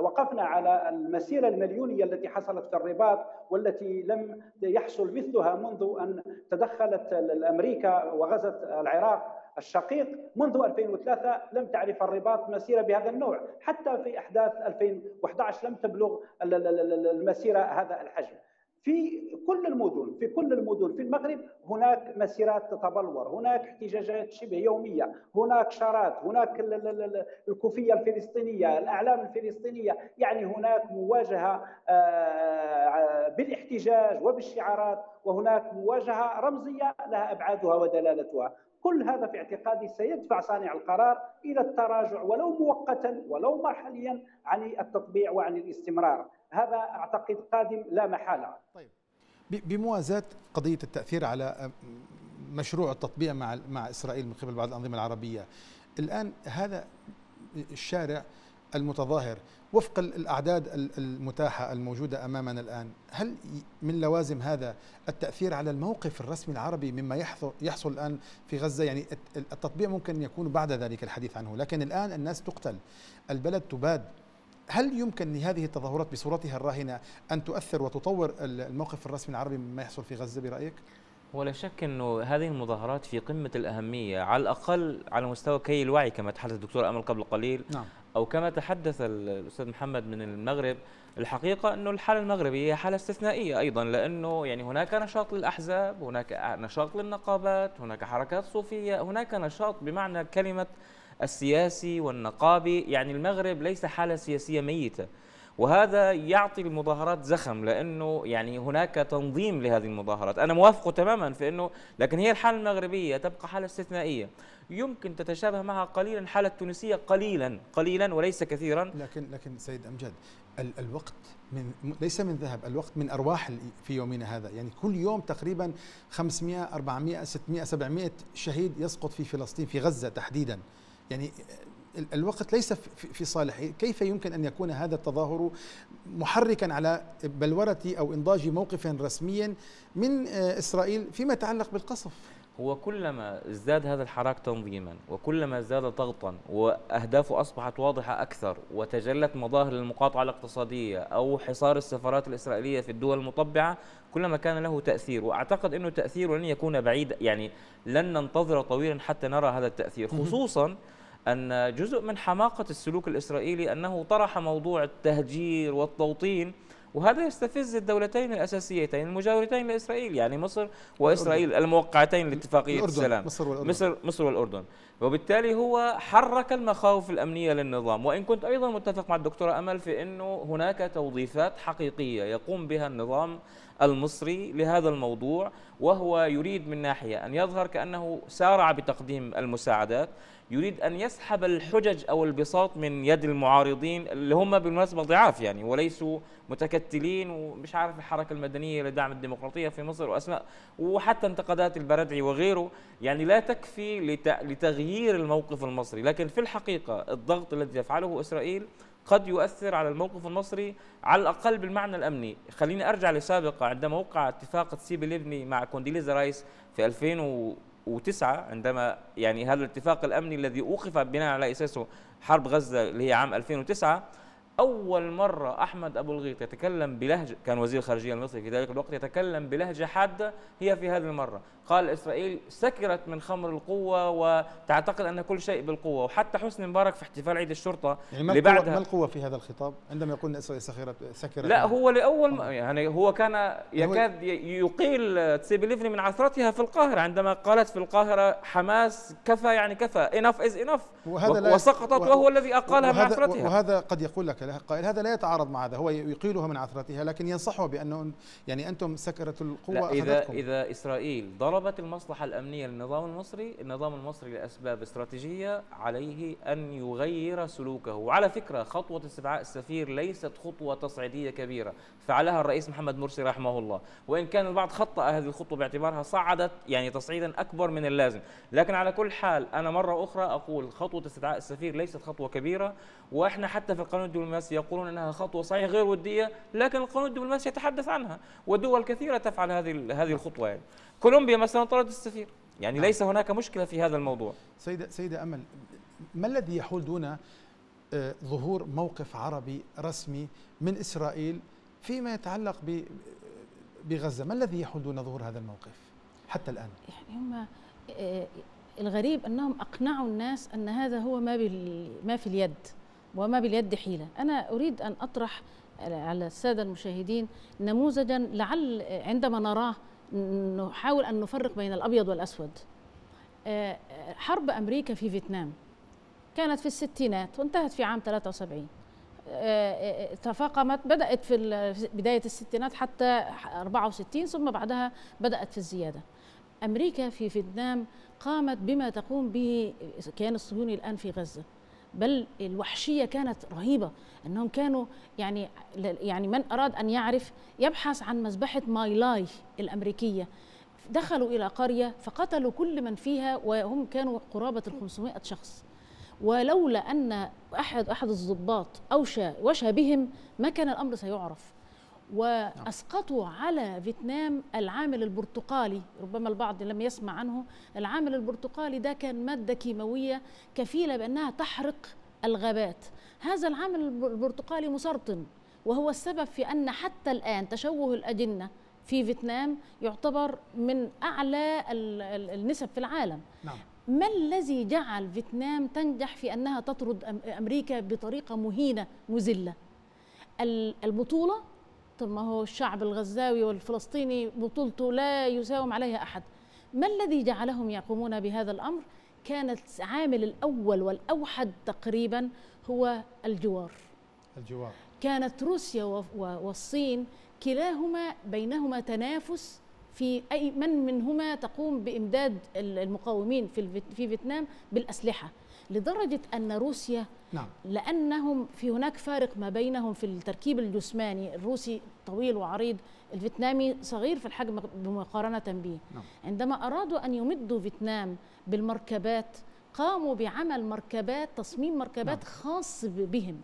وقفنا على المسيرة المليونية التي حصلت في الرباط والتي لم يحصل مثلها منذ أن تدخلت أمريكا وغزت العراق الشقيق منذ ألفين وثلاثة، لم تعرف الرباط مسيرة بهذا النوع، حتى في أحداث ألفين وأحد عشر لم تبلغ المسيرة هذا الحجم. في كل المدن في كل المدن في المغرب هناك مسيرات تتبلور، هناك احتجاجات شبه يومية، هناك شارات، هناك الكوفية الفلسطينية، الأعلام الفلسطينية، يعني هناك مواجهة بالاحتجاج وبالشعارات، وهناك مواجهة رمزية لها أبعادها ودلالتها. كل هذا في اعتقادي سيدفع صانع القرار إلى التراجع ولو مؤقتا ولو مرحليا عن التطبيع وعن الاستمرار. هذا أعتقد قادم لا محالة. طيب، بموازاة قضية التأثير على مشروع التطبيع مع مع إسرائيل من قبل بعض الأنظمة العربية، الآن هذا الشارع المتظاهر وفق الأعداد المتاحة الموجودة أمامنا الآن، هل من لوازم هذا التأثير على الموقف الرسمي العربي مما يحصل, يحصل الآن في غزة؟ يعني التطبيع ممكن يكون بعد ذلك الحديث عنه، لكن الآن الناس تقتل، البلد تباد. هل يمكن لهذه التظاهرات بصورتها الراهنة أن تؤثر وتطور الموقف الرسمي العربي مما يحصل في غزة برأيك؟ ولا شك أنه هذه المظاهرات في قمة الأهمية، على الأقل على مستوى كي الوعي كما تحدث الدكتور أمل قبل قليل، نعم. أو كما تحدث الأستاذ محمد من المغرب. الحقيقة أنه الحالة المغربية هي حالة استثنائية أيضا، لأنه يعني هناك نشاط للأحزاب، هناك نشاط للنقابات، هناك حركات صوفية، هناك نشاط بمعنى كلمة السياسي والنقابي. يعني المغرب ليس حالة سياسية ميتة، وهذا يعطي المظاهرات زخم، لأنه يعني هناك تنظيم لهذه المظاهرات. أنا موافقه تماما في أنه، لكن هي الحالة المغربية تبقى حالة استثنائية، يمكن تتشابه معها قليلا الحالة التونسية، قليلا قليلا وليس كثيرا. لكن لكن سيد أمجد، الوقت من ليس من ذهب، الوقت من أرواح في يومنا هذا. يعني كل يوم تقريبا خمسمئة أربعمئة ستمئة سبعمئة شهيد يسقط في فلسطين، في غزة تحديدا. يعني الوقت ليس في صالحي، كيف يمكن أن يكون هذا التظاهر محركا على بلورة أو إنضاج موقف رسمي من إسرائيل فيما يتعلق بالقصف؟ هو كلما ازداد هذا الحراك تنظيما وكلما ازداد ضغطا وأهدافه أصبحت واضحة أكثر، وتجلت مظاهر المقاطعة الاقتصادية أو حصار السفارات الإسرائيلية في الدول المطبعة، كلما كان له تأثير. وأعتقد أنه تأثير لن يكون بعيد، يعني لن ننتظر طويلا حتى نرى هذا التأثير، خصوصا أن جزء من حماقة السلوك الإسرائيلي أنه طرح موضوع التهجير والتوطين، وهذا يستفز الدولتين الأساسيتين المجاورتين لإسرائيل، يعني مصر وإسرائيل، الموقعتين لاتفاقية السلام، مصر والأردن. مصر, مصر والأردن وبالتالي هو حرك المخاوف الأمنية للنظام. وإن كنت أيضا متفق مع الدكتورة أمل في أنه هناك توظيفات حقيقية يقوم بها النظام المصري لهذا الموضوع، وهو يريد من ناحية أن يظهر كأنه سارع بتقديم المساعدات، يريد أن يسحب الحجج أو البساط من يد المعارضين اللي هم بالمناسبة ضعاف يعني وليسوا متكتلين، ومش عارف الحركة المدنية لدعم الديمقراطية في مصر وأسماء، وحتى انتقادات البرادعي وغيره يعني لا تكفي لتغيير الموقف المصري. لكن في الحقيقة الضغط الذي يفعله إسرائيل قد يؤثر على الموقف المصري على الأقل بالمعنى الأمني. خليني أرجع لسابقة عندما وقع اتفاق تسيبي ليفني مع كونديليزا رايس في ألفين وتسعة، عندما يعني هذا الاتفاق الأمني الذي أوقف بناء على أساسه حرب غزة اللي هي عام ألفين وتسعة، أول مرة أحمد أبو الغيط يتكلم بلهجة، كان وزير الخارجية المصري في ذلك الوقت، يتكلم بلهجة حادة هي في هذه المرة. قال إسرائيل سكرت من خمر القوة وتعتقد أن كل شيء بالقوة، وحتى حسن مبارك في احتفال عيد الشرطة يعني ما بعدها ما القوة في هذا الخطاب عندما يقول أن إسرائيل سكرت؟ لا هو لأول ما يعني هو كان يكاد يقيل تسيبي ليفني من عثرتها في القاهرة عندما قالت في القاهرة حماس كفى يعني كفى enough is enough، وسقطت وهو الذي أقالها من عثرتها. وهذا قد يقول لك قائل هذا لا يتعارض مع هذا، هو يقيلها من عثرتها، لكن ينصحها بأنه يعني أنتم سكرت القوة أخذتكم. إذا إذا إسرائيل ضربت المصلحة الأمنية للنظام المصري، النظام المصري لأسباب استراتيجية عليه أن يغير سلوكه. وعلى فكرة خطوة استدعاء السفير ليست خطوة تصعيدية كبيرة، فعلها الرئيس محمد مرسي رحمه الله، وإن كان البعض خطأ هذه الخطوة باعتبارها صعدت يعني تصعيدا أكبر من اللازم، لكن على كل حال أنا مرة أخرى أقول خطوة استدعاء السفير ليست خطوة كبيرة، وإحنا حتى في القانون الدبلوماسي يقولون أنها خطوة صحيح غير ودية، لكن القانون الدبلوماسي يتحدث عنها، ودول كثيرة تفعل هذه هذه الخطوة يعني. كولومبيا مثلا طردت السفير، يعني ليس هناك مشكلة في هذا الموضوع. سيدة سيدة أمل، ما الذي يحول دون ظهور موقف عربي رسمي من إسرائيل فيما يتعلق بغزة؟ ما الذي يحول دون ظهور هذا الموقف حتى الآن؟ يعني هم الغريب أنهم أقنعوا الناس أن هذا هو ما ما في اليد وما باليد حيلة. أنا أريد أن أطرح على السادة المشاهدين نموذجا لعل عندما نراه نحاول أن نفرق بين الأبيض والأسود. حرب أمريكا في فيتنام كانت في الستينات وانتهت في عام ثلاثة وسبعين، تفاقمت، بدأت في بداية الستينات حتى أربعة وستين، ثم بعدها بدأت في الزيادة. أمريكا في فيتنام قامت بما تقوم به الكيان الصهيوني الآن في غزة، بل الوحشية كانت رهيبة، أنهم كانوا يعني يعني من أراد أن يعرف يبحث عن مذبحة مايلاي الأمريكية. دخلوا إلى قرية فقتلوا كل من فيها، وهم كانوا قرابة الخمسمائة شخص، ولولا أن أحد أحد الضباط أوشى وشى بهم ما كان الأمر سيعرف. وأسقطوا على فيتنام العامل البرتقالي، ربما البعض لم يسمع عنه. العامل البرتقالي ده كان مادة كيماوية كفيلة بأنها تحرق الغابات. هذا العامل البرتقالي مسرطن، وهو السبب في أن حتى الآن تشوه الأجنة في فيتنام يعتبر من أعلى النسب في العالم. نعم. ما الذي جعل فيتنام تنجح في أنها تطرد أمريكا بطريقة مهينة مذلة؟ البطولة؟ طب ما هو الشعب الغزاوي والفلسطيني بطولته لا يساوم عليها أحد. ما الذي جعلهم يقومون بهذا الأمر؟ كانت العامل الأول والأوحد تقريبا هو الجوار. الجوار كانت روسيا والصين، كلاهما بينهما تنافس في أي من منهما تقوم بإمداد المقاومين في فيتنام بالأسلحة، لدرجة أن روسيا، نعم، لأنهم في هناك فارق ما بينهم في التركيب الجسماني، الروسي طويل وعريض، الفيتنامي صغير في الحجم بمقارنة به. نعم. عندما أرادوا أن يمدوا فيتنام بالمركبات قاموا بعمل مركبات، تصميم مركبات، نعم، خاص بهم.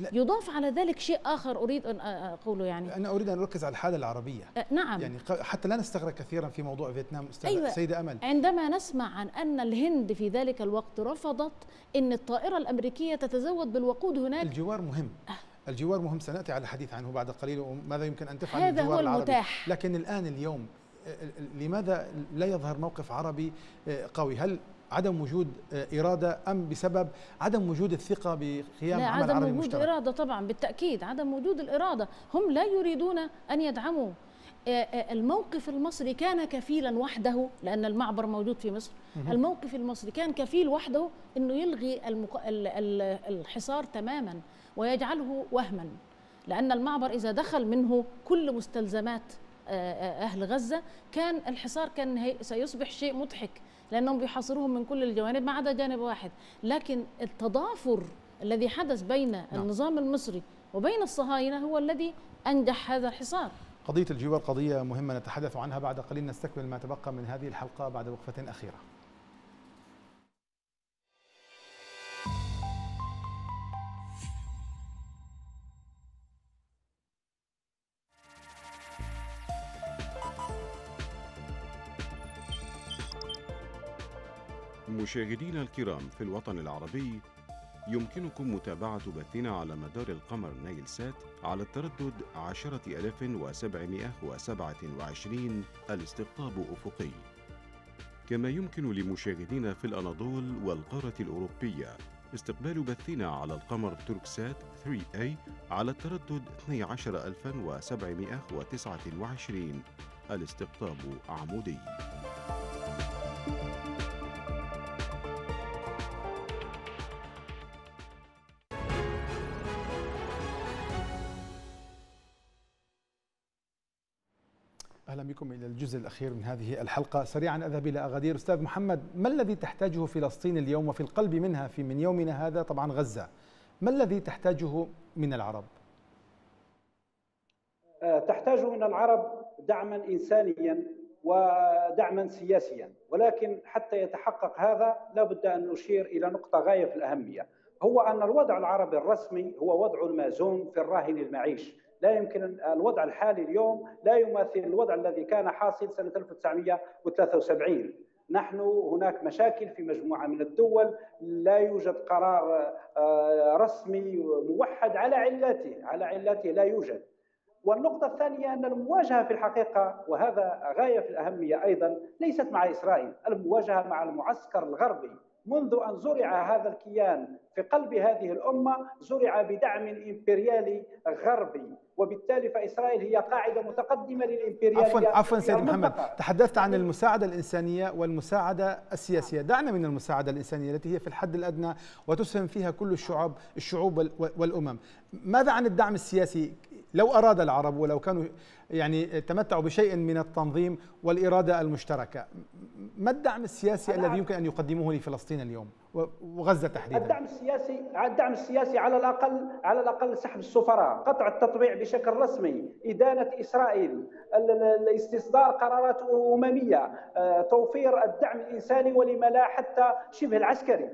لا. يضاف على ذلك شيء آخر أريد أن أقوله، يعني أنا أريد أن أركز على الحالة العربية. أه نعم، يعني حتى لا نستغرق كثيرا في موضوع فيتنام. أيوة. سيدة أمل، عندما نسمع عن أن الهند في ذلك الوقت رفضت أن الطائرة الأمريكية تتزود بالوقود هناك، الجوار مهم. أه. الجوار مهم، سنأتي على الحديث عنه بعد قليل وماذا يمكن أن تفعل الجوار العربي. هذا هو المتاح. لكن الآن اليوم لماذا لا يظهر موقف عربي قوي؟ هل عدم وجود إرادة أم بسبب عدم وجود الثقة بقيام عمل عربي مشترك؟ عدم وجود إرادة طبعا، بالتأكيد عدم وجود الإرادة. هم لا يريدون أن يدعموا الموقف المصري كان كفيلا وحده، لأن المعبر موجود في مصر، الموقف المصري كان كفيل وحده أنه يلغي المق... الحصار تماما ويجعله وهما، لأن المعبر إذا دخل منه كل مستلزمات أهل غزة كان الحصار كان سيصبح شيء مضحك، لأنهم بيحاصروهم من كل الجوانب ما عدا جانب واحد. لكن التضافر الذي حدث بين النظام المصري وبين الصهاينة هو الذي أنجح هذا الحصار. قضية الجوار قضية مهمة نتحدث عنها بعد قليل، نستكمل ما تبقى من هذه الحلقة بعد وقفة أخيرة. مشاهدينا الكرام، في الوطن العربي يمكنكم متابعة بثنا على مدار القمر نايل سات على التردد عشرة آلاف وسبعمائة وسبعة وعشرين الاستقطاب أفقي، كما يمكن لمشاهدينا في الأناضول والقارة الأوروبية استقبال بثنا على القمر تركسات ثري إيه على التردد اثني عشر ألفا وسبعمائة وتسعة وعشرين الاستقطاب عمودي. أهلا بكم إلى الجزء الأخير من هذه الحلقة. سريعا أذهب إلى أغادير. أستاذ محمد، ما الذي تحتاجه فلسطين اليوم وفي القلب منها في من يومنا هذا طبعا غزة، ما الذي تحتاجه من العرب؟ تحتاجه من العرب دعما إنسانيا ودعما سياسيا، ولكن حتى يتحقق هذا لا بد أن نشير إلى نقطة غاية في الأهمية، هو أن الوضع العربي الرسمي هو وضع المازون في الراهن المعيش. لا يمكن، الوضع الحالي اليوم لا يماثل الوضع الذي كان حاصل سنة ألف وتسعمائة وثلاثة وسبعين. نحن هناك مشاكل في مجموعة من الدول، لا يوجد قرار رسمي موحد على علاته، على علاته لا يوجد. والنقطة الثانية أن المواجهة في الحقيقة، وهذا غاية في الأهمية أيضا، ليست مع إسرائيل، المواجهة مع المعسكر الغربي. منذ أن زرع هذا الكيان في قلب هذه الأمة زرع بدعم إمبريالي غربي، وبالتالي فإسرائيل هي قاعدة متقدمة للإمبريالية. عفوا عفوا سيد محمد، تحدثت عن المساعدة الإنسانية والمساعدة السياسية، دعنا من المساعدة الإنسانية التي هي في الحد الأدنى وتسهم فيها كل الشعوب الشعوب والأمم. ماذا عن الدعم السياسي؟ لو أراد العرب ولو كانوا يعني تمتعوا بشيء من التنظيم والإرادة المشتركة، ما الدعم السياسي الذي يمكن أن يقدموه لفلسطين اليوم وغزة تحديدا؟ الدعم السياسي، الدعم السياسي على الأقل، على الأقل سحب السفراء، قطع التطبيع بشكل رسمي، إدانة إسرائيل، استصدار قرارات أممية، توفير الدعم الإنساني ولما لا حتى شبه العسكري،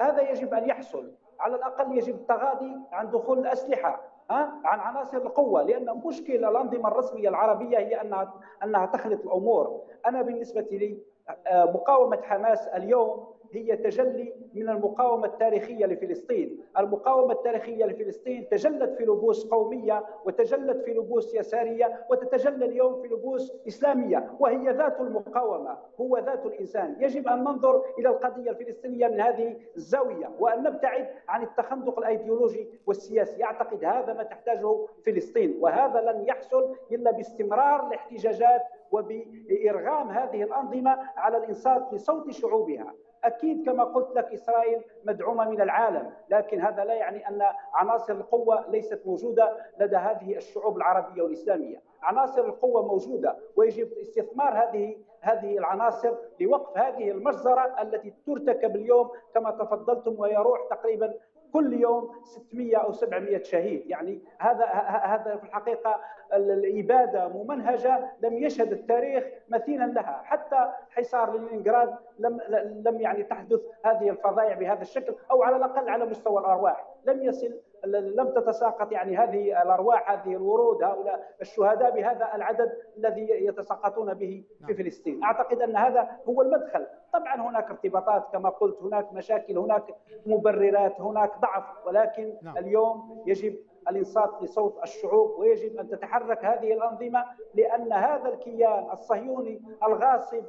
هذا يجب أن يحصل. على الأقل يجب التغاضي عن دخول الأسلحة، عن عناصر القوة، لأن مشكلة الأنظمة الرسمية العربية هي أنها أنها تخلط الأمور. أنا بالنسبة لي مقاومة حماس اليوم هي تجلي من المقاومة التاريخية لفلسطين، المقاومة التاريخية لفلسطين تجلت في لبوس قومية وتجلت في لبوس يسارية وتتجلى اليوم في لبوس إسلامية، وهي ذات المقاومة، هو ذات الإنسان. يجب أن ننظر إلى القضية الفلسطينية من هذه الزاوية وأن نبتعد عن التخندق الأيديولوجي والسياسي. أعتقد هذا ما تحتاجه فلسطين، وهذا لن يحصل إلا باستمرار الاحتجاجات وبإرغام هذه الأنظمة على الإنصات لصوت شعوبها. أكيد كما قلت لك إسرائيل مدعومة من العالم، لكن هذا لا يعني أن عناصر القوة ليست موجودة لدى هذه الشعوب العربية والإسلامية. عناصر القوة موجودة، ويجب استثمار هذه هذه العناصر لوقف هذه المجزرة التي ترتكب اليوم كما تفضلتم، ويروح تقريبا كل يوم ستمائة أو سبعمائة شهيد. يعني هذا هذا في الحقيقة الإبادة ممنهجة لم يشهد التاريخ مثيلا لها، حتى حصار لينينغراد لم لم يعني تحدث هذه الفظائع بهذا الشكل، أو على الأقل على مستوى الأرواح لم يصل، لم تتساقط يعني هذه الأرواح، هذه الورود، هؤلاء الشهداء بهذا العدد الذي يتساقطون به في فلسطين. أعتقد أن هذا هو المدخل. طبعا هناك ارتباطات كما قلت، هناك مشاكل، هناك مبررات، هناك ضعف، ولكن اليوم يجب الإنصات لصوت الشعوب، ويجب أن تتحرك هذه الأنظمة، لأن هذا الكيان الصهيوني الغاصب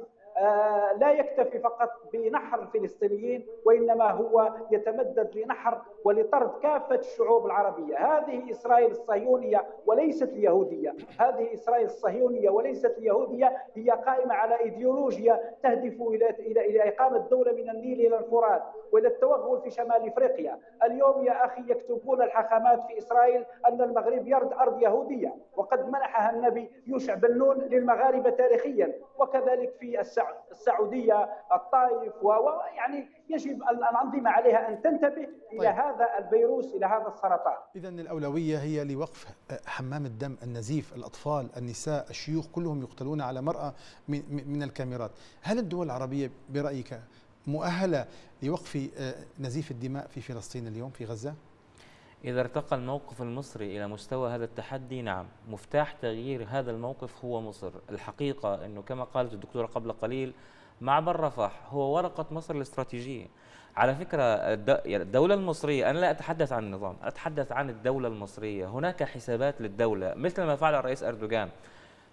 لا يكتفي فقط بنحر الفلسطينيين، وإنما هو يتمدد لنحر ولطرد كافة الشعوب العربية. هذه إسرائيل الصهيونية وليست اليهودية، هذه إسرائيل الصهيونية وليست اليهودية هي قائمة على إيديولوجيا تهدف إلى إلى إقامة دولة من النيل إلى الفرات وإلى التوغل في شمال إفريقيا. اليوم يا أخي يكتبون الحاخامات في إسرائيل أن المغرب يرد أرض يهودية، وقد منحها النبي يوشع بن نون للمغاربة تاريخيا، وكذلك في السعودية الطائف، ويعني يجب الأنظمة عليها أن تنتبه طيب. إلى هذا الفيروس، إلى هذا السرطان. إذا الأولوية هي لوقف حمام الدم النزيف، الأطفال، النساء، الشيوخ، كلهم يقتلون على مرأى من الكاميرات. هل الدول العربية برأيك مؤهلة لوقف نزيف الدماء في فلسطين اليوم في غزة؟ إذا ارتقى الموقف المصري إلى مستوى هذا التحدي نعم، مفتاح تغيير هذا الموقف هو مصر. الحقيقة أنه كما قالت الدكتورة قبل قليل، معبر رفح هو ورقة مصر الاستراتيجية. على فكرة الدولة المصرية، أنا لا أتحدث عن النظام، أتحدث عن الدولة المصرية. هناك حسابات للدولة مثل ما فعل الرئيس أردوغان.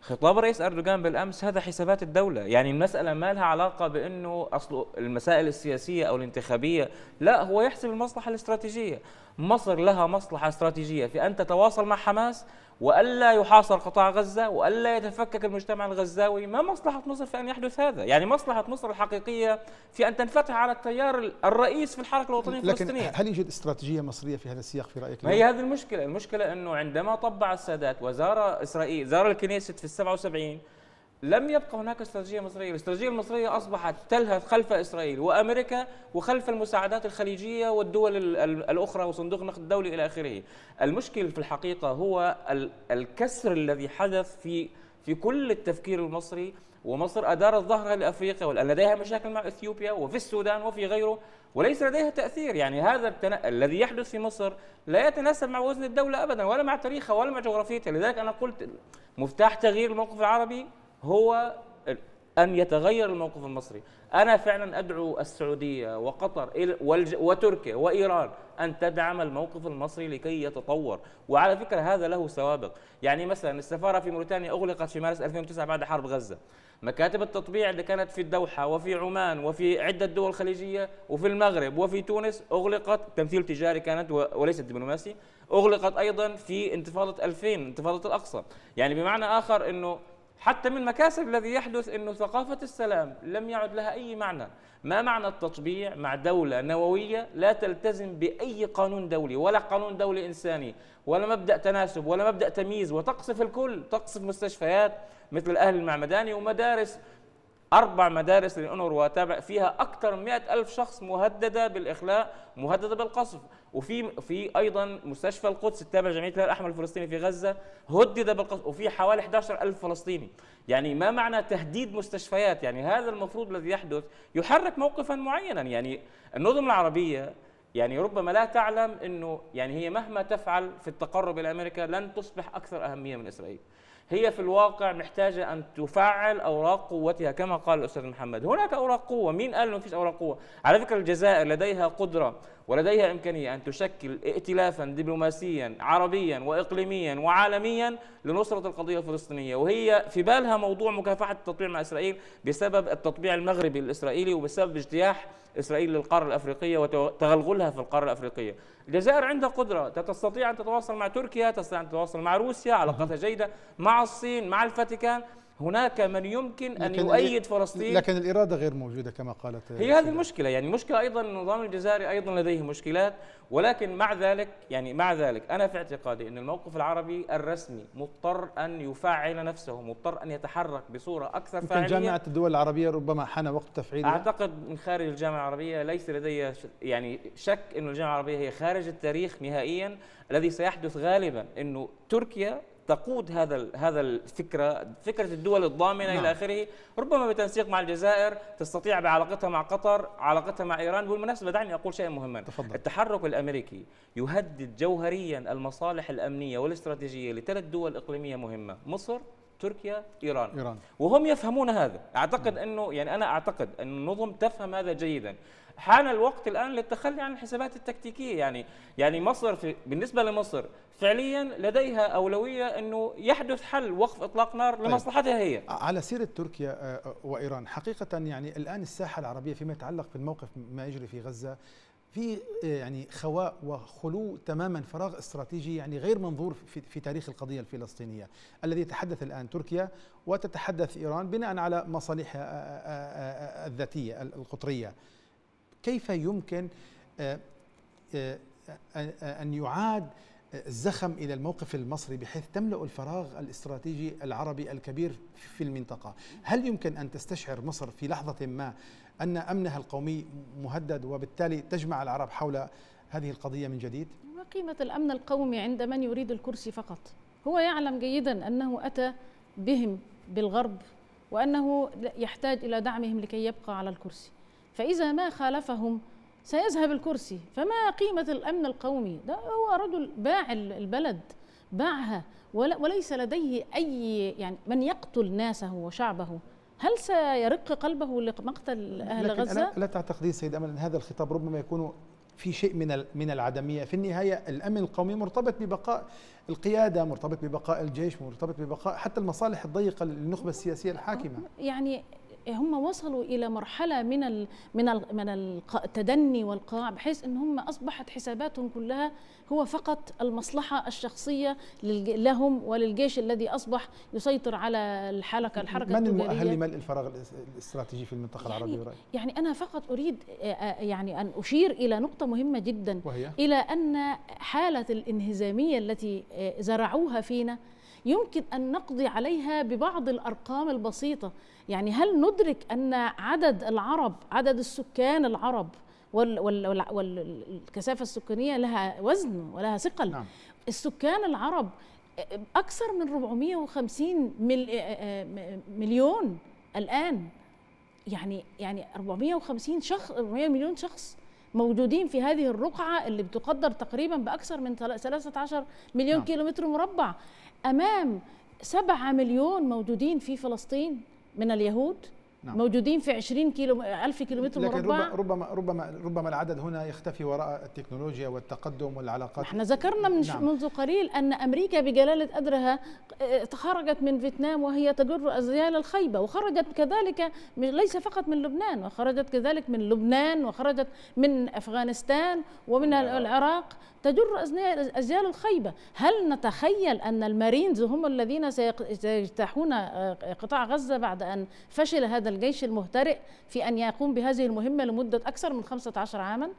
خطاب الرئيس أردوغان بالأمس هذا حسابات الدولة، يعني المسألة ما لها علاقة بأنه أصل المسائل السياسية أو الانتخابية، لا، هو يحسب المصلحة الاستراتيجية. مصر لها مصلحة استراتيجية في أن تتواصل مع حماس وألا يحاصر قطاع غزة وألا يتفكك المجتمع الغزاوي. ما مصلحة مصر في أن يحدث هذا؟ يعني مصلحة مصر الحقيقية في أن تنفتح على التيار الرئيس في الحركة الوطنية الفلسطينية. لكن هل يوجد استراتيجية مصرية في هذا السياق في رأيك؟ ما هي هذه المشكلة. المشكلة أنه عندما طبع السادات وزار إسرائيل، زار الكنيست في السبعة وسبعين، لم يبقى هناك استراتيجية مصرية. الاستراتيجية المصرية أصبحت تلهث خلف إسرائيل وأمريكا وخلف المساعدات الخليجية والدول الأخرى وصندوق النقد الدولي إلى آخره. المشكل في الحقيقة هو الكسر الذي حدث في في كل التفكير المصري. ومصر أدارت ظهرها لأفريقيا ولأن لديها مشاكل مع إثيوبيا وفي السودان وفي غيره وليس لديها تأثير. يعني هذا التنا... الذي يحدث في مصر لا يتناسب مع وزن الدولة أبدا ولا مع تاريخها ولا مع جغرافيتها. لذلك أنا قلت مفتاح تغيير الموقف العربي هو أن يتغير الموقف المصري. أنا فعلا أدعو السعودية وقطر وتركيا وإيران أن تدعم الموقف المصري لكي يتطور. وعلى فكرة هذا له سوابق، يعني مثلا السفارة في موريتانيا أغلقت في مارس ألفين وتسعة بعد حرب غزة. مكاتب التطبيع اللي كانت في الدوحة وفي عمان وفي عدة دول خليجية وفي المغرب وفي تونس أغلقت، تمثيل تجاري كانت وليس دبلوماسي، أغلقت أيضا في انتفاضة ألفين، انتفاضة الأقصى. يعني بمعنى آخر أنه حتى من مكاسب الذي يحدث أنه ثقافة السلام لم يعد لها أي معنى. ما معنى التطبيع مع دولة نووية لا تلتزم بأي قانون دولي ولا قانون دولي إنساني ولا مبدأ تناسب ولا مبدأ تمييز، وتقصف الكل، تقصف مستشفيات مثل أهل المعمداني ومدارس، أربع مدارس للأونروا تابع فيها أكثر من مئة ألف شخص مهددة بالإخلاء، مهددة بالقصف. وفي في أيضا مستشفى القدس التابع جمعية الهلال الأحمر الفلسطيني في غزة هدد بالقصف، وفي حوالي أحد عشر ألف فلسطيني. يعني ما معنى تهديد مستشفيات؟ يعني هذا المفروض الذي يحدث يحرك موقفا معينا. يعني النظم العربية يعني ربما لا تعلم أنه يعني هي مهما تفعل في التقرب إلى أمريكا لن تصبح أكثر أهمية من إسرائيل. هي في الواقع محتاجة أن تفعل أوراق قوتها كما قال الأستاذ محمد. هناك أوراق قوة، مين قال أنه مفيش أوراق قوة؟ على فكرة الجزائر لديها قدرة ولديها إمكانية أن تشكل ائتلافا دبلوماسيا عربيا وإقليميا وعالميا لنصرة القضية الفلسطينية، وهي في بالها موضوع مكافحة التطبيع مع إسرائيل بسبب التطبيع المغربي الإسرائيلي وبسبب اجتياح إسرائيل للقارة الأفريقية وتغلغلها في القارة الأفريقية. الجزائر عندها قدرة، تستطيع أن تتواصل مع تركيا، تستطيع أن تتواصل مع روسيا، علاقتها جيدة مع الصين، مع الفاتيكان. هناك من يمكن أن يؤيد فلسطين، لكن الإرادة غير موجودة كما قالت. هي هذه المشكلة. يعني مشكلة أيضا النظام الجزائري أيضا لديه مشكلات، ولكن مع ذلك يعني مع ذلك أنا في اعتقادي أن الموقف العربي الرسمي مضطر أن يفعل نفسه، مضطر أن يتحرك بصورة أكثر فاعلية. جامعة الدول العربية ربما حان وقت تفعيلها. أعتقد من خارج الجامعة العربية ليس لدي يعني شك أن الجامعة العربية هي خارج التاريخ نهائيا. الذي سيحدث غالبا أنه تركيا تقود هذا هذا الفكره، فكره الدول الضامنه نعم. الى اخره، ربما بتنسيق مع الجزائر، تستطيع بعلاقتها مع قطر، علاقتها مع ايران. بالمناسبه دعني اقول شيئا مهما، تفضل. التحرك الامريكي يهدد جوهريا المصالح الامنيه والاستراتيجيه لثلاث دول اقليميه مهمه، مصر تركيا إيران. إيران وهم يفهمون هذا. أعتقد أنه يعني أنا أعتقد أن النظم تفهم هذا جيدا. حان الوقت الآن للتخلي عن الحسابات التكتيكية. يعني يعني مصر في بالنسبة لمصر فعليا لديها أولوية أنه يحدث حل وقف إطلاق نار لمصلحتها هي. على سيرة تركيا وإيران حقيقة يعني الآن الساحة العربية فيما يتعلق بالموقف ما يجري في غزة في يعني خواء وخلو تماما، فراغ استراتيجي يعني غير منظور في, في تاريخ القضية الفلسطينية الذي يتحدث الآن تركيا وتتحدث إيران بناء على مصالحها الذاتية القطرية. كيف يمكن أن يعاد الزخم إلى الموقف المصري بحيث تملأ الفراغ الاستراتيجي العربي الكبير في المنطقة؟ هل يمكن أن تستشعر مصر في لحظة ما أن أمنها القومي مهدد وبالتالي تجمع العرب حول هذه القضية من جديد؟ ما قيمة الأمن القومي عند من يريد الكرسي فقط؟ هو يعلم جيدا أنه أتى بهم بالغرب وأنه يحتاج إلى دعمهم لكي يبقى على الكرسي، فإذا ما خالفهم سيذهب الكرسي، فما قيمة الأمن القومي؟ ده هو رجل باع البلد، باعها وليس لديه أي يعني من يقتل ناسه وشعبه هل سيرق قلبه لمقتل أهل غزة؟ لا تعتقدين سيد أمل أن هذا الخطاب ربما يكون في شيء من من العدمية؟ في النهاية الأمن القومي مرتبط ببقاء القيادة، مرتبط ببقاء الجيش، مرتبط ببقاء حتى المصالح الضيقة للنخبة السياسية الحاكمة. يعني هم وصلوا إلى مرحلة من ال من ال من التدني والقاع بحيث أن هم أصبحت حساباتهم كلها هو فقط المصلحة الشخصية لهم وللجيش الذي أصبح يسيطر على الحركة الحركة التجارية. من المؤهل لملء الفراغ الاستراتيجي في المنطقة يعني العربية برأيك؟ يعني أنا فقط أريد يعني أن أشير إلى نقطة مهمة جدا، وهي إلى أن حالة الانهزامية التي زرعوها فينا يمكن أن نقضي عليها ببعض الأرقام البسيطة. يعني هل ندرك أن عدد العرب، عدد السكان العرب والكثافة السكانية لها وزن ولها ثقل؟ نعم. السكان العرب أكثر من أربعمئة وخمسين مليون الآن، يعني يعني أربعمئة وخمسين شخص أربعمئة مليون شخص موجودين في هذه الرقعة اللي بتقدر تقريبا بأكثر من ثلاثة عشر مليون نعم. كيلومتر مربع، أمام سبعة مليون موجودين في فلسطين من اليهود. نعم. موجودين في عشرين كيلو ألف كيلومتر مربع. ربما ربما ربما العدد هنا يختفي وراء التكنولوجيا والتقدم والعلاقات. احنا ذكرنا من نعم. منذ قليل أن أمريكا بجلالة قدرها خرجت من فيتنام وهي تجر أزيال الخيبة، وخرجت كذلك ليس فقط من لبنان، وخرجت كذلك من لبنان وخرجت من أفغانستان ومن نعم. العراق تجر أزيال الخيبة. هل نتخيل أن المارينز هم الذين سيجتاحون قطاع غزة بعد أن فشل هذا الجيش المهترئ في أن يقوم بهذه المهمة لمدة أكثر من خمسة عشر عاما؟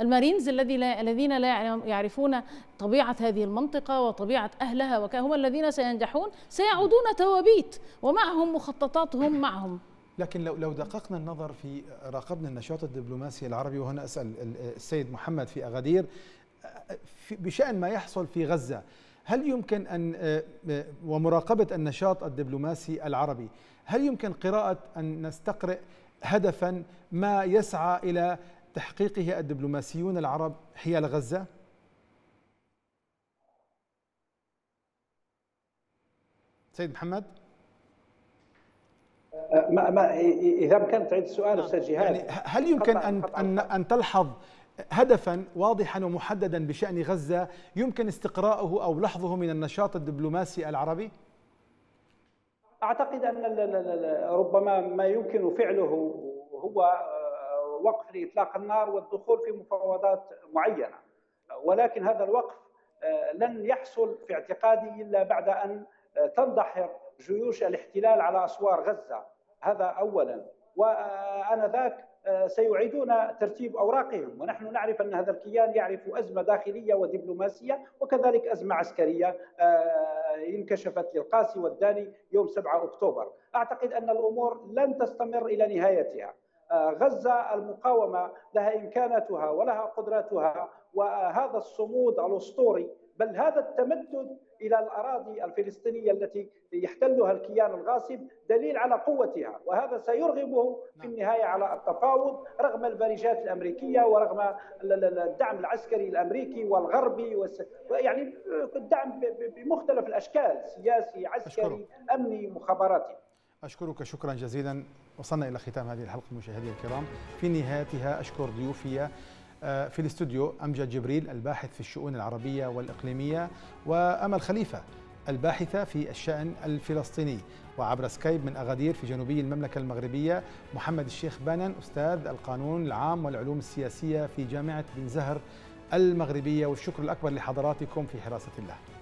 المارينز الذين لا يعرفون طبيعة هذه المنطقة وطبيعة أهلها وهم الذين سينجحون، سيعودون توابيت ومعهم مخططاتهم معهم. لكن لو لو دققنا النظر في راقبنا النشاط الدبلوماسي العربي، وهنا أسأل السيد محمد في أغادير بشأن ما يحصل في غزة، هل يمكن أن ومراقبة النشاط الدبلوماسي العربي، هل يمكن قراءة أن نستقرئ هدفا ما يسعى إلى تحقيقه الدبلوماسيون العرب حيال غزة؟ سيد محمد؟ ما ما إذا كان تعيد السؤال أستاذ جهاد. يعني هل يمكن أن أن أن تلحظ هدفا واضحا ومحددا بشأن غزة يمكن استقراءه أو لحظه من النشاط الدبلوماسي العربي؟ أعتقد أن ربما ما يمكن فعله هو وقف لإطلاق النار والدخول في مفاوضات معينة، ولكن هذا الوقف لن يحصل في اعتقادي إلا بعد أن تندحر جيوش الاحتلال على أسوار غزة، هذا أولا، وآنذاك سيعيدون ترتيب أوراقهم. ونحن نعرف أن هذا الكيان يعرف أزمة داخلية ودبلوماسية وكذلك أزمة عسكرية انكشفت للقاسي والداني يوم سبعة أكتوبر. أعتقد أن الأمور لن تستمر إلى نهايتها. غزة المقاومة لها إمكاناتها ولها قدراتها وهذا الصمود الأسطوري، بل هذا التمدد إلى الأراضي الفلسطينية التي يحتلها الكيان الغاصب دليل على قوتها، وهذا سيرغبهم في النهاية على التفاوض رغم البريجات الأمريكية ورغم الدعم العسكري الأمريكي والغربي وس... يعني الدعم بمختلف الأشكال، سياسي، عسكري، أشكرك. أمني، مخابراتي. أشكرك شكرا جزيلا. وصلنا إلى ختام هذه الحلقة مشاهدي الكرام. في نهايتها أشكر ضيوفي في الاستوديو أمجد جبريل الباحث في الشؤون العربية والإقليمية، وأمل خليفة الباحثة في الشأن الفلسطيني، وعبر سكايب من أغادير في جنوبي المملكة المغربية محمد الشيخ بانن أستاذ القانون العام والعلوم السياسية في جامعة ابن زهر المغربية. والشكر الأكبر لحضراتكم في حراسة الله.